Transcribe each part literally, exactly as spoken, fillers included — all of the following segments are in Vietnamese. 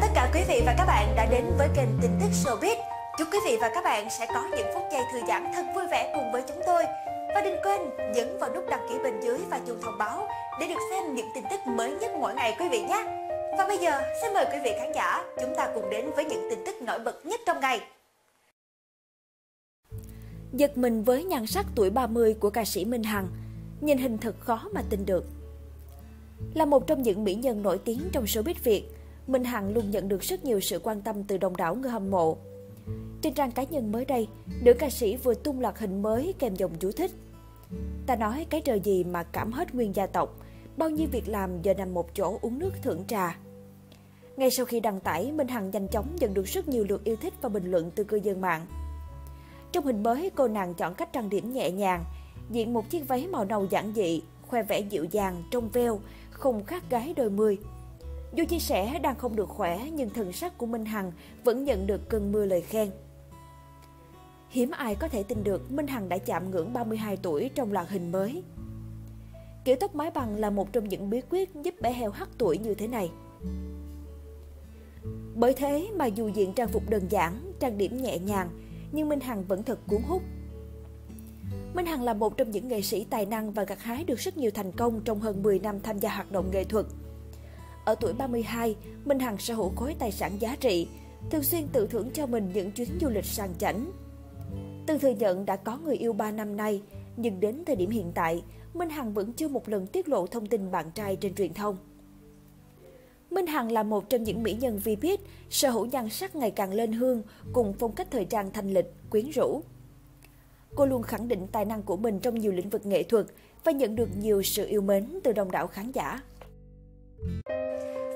là tất cả quý vị và các bạn đã đến với kênh tin tức Showbiz. Chúc quý vị và các bạn sẽ có những phút giây thư giãn thật vui vẻ cùng với chúng tôi. Và đừng quên nhấn vào nút đăng ký bên dưới và chuông thông báo để được xem những tin tức mới nhất mỗi ngày quý vị nhé. Và bây giờ xin mời quý vị khán giả chúng ta cùng đến với những tin tức nổi bật nhất trong ngày. Giật mình với nhan sắc tuổi ba mươi của ca sĩ Minh Hằng, nhìn hình thật khó mà tin được. Là một trong những mỹ nhân nổi tiếng trong showbiz Việt, Minh Hằng luôn nhận được rất nhiều sự quan tâm từ đông đảo người hâm mộ. Trên trang cá nhân mới đây, nữ ca sĩ vừa tung loạt hình mới kèm dòng chú thích: "Ta nói cái trời gì mà cảm hết nguyên gia tộc, bao nhiêu việc làm giờ nằm một chỗ uống nước thưởng trà." Ngay sau khi đăng tải, Minh Hằng nhanh chóng nhận được rất nhiều lượt yêu thích và bình luận từ cư dân mạng. Trong hình mới, cô nàng chọn cách trang điểm nhẹ nhàng, diện một chiếc váy màu nâu giản dị, khoe vẻ dịu dàng, trong veo, không khác gái đôi mươi. Dù chia sẻ đang không được khỏe nhưng thần sắc của Minh Hằng vẫn nhận được cơn mưa lời khen. Hiếm ai có thể tin được Minh Hằng đã chạm ngưỡng ba mươi hai tuổi trong loạt hình mới. Kiểu tóc mái bằng là một trong những bí quyết giúp bé heo hắt tuổi như thế này. Bởi thế mà dù diện trang phục đơn giản, trang điểm nhẹ nhàng nhưng Minh Hằng vẫn thật cuốn hút. Minh Hằng là một trong những nghệ sĩ tài năng và gặt hái được rất nhiều thành công trong hơn mười năm tham gia hoạt động nghệ thuật. Ở tuổi ba mươi hai, Minh Hằng sở hữu khối tài sản giá trị, thường xuyên tự thưởng cho mình những chuyến du lịch sang chảnh. Từng thừa nhận đã có người yêu ba năm nay, nhưng đến thời điểm hiện tại, Minh Hằng vẫn chưa một lần tiết lộ thông tin bạn trai trên truyền thông. Minh Hằng là một trong những mỹ nhân vê pê sở hữu nhan sắc ngày càng lên hương cùng phong cách thời trang thanh lịch, quyến rũ. Cô luôn khẳng định tài năng của mình trong nhiều lĩnh vực nghệ thuật và nhận được nhiều sự yêu mến từ đông đảo khán giả.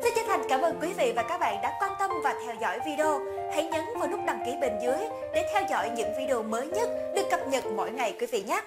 Xin chân thành cảm ơn quý vị và các bạn đã quan tâm và theo dõi video. Hãy nhấn vào nút đăng ký bên dưới để theo dõi những video mới nhất được cập nhật mỗi ngày quý vị nhé.